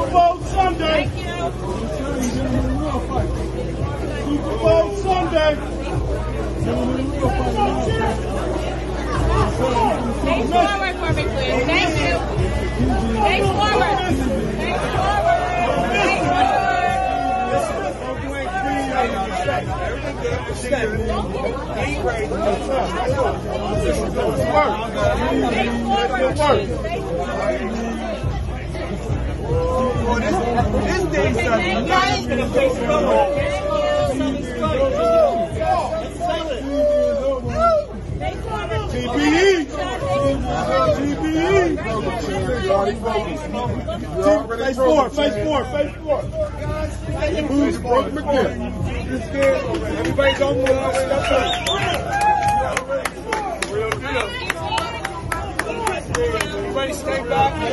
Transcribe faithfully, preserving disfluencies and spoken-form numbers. Super Bowl Sunday. Thank you. Super Bowl Sunday. Face forward for me, please. Thank you. Face forward. Face forward. Face forward. Face forward. Face forward. This thing's a nice and a big struggle. T P E! T P E! Face four, face four, face four. Who's Brooke McNair? You're scared already. Everybody don't move. Everybody stay back.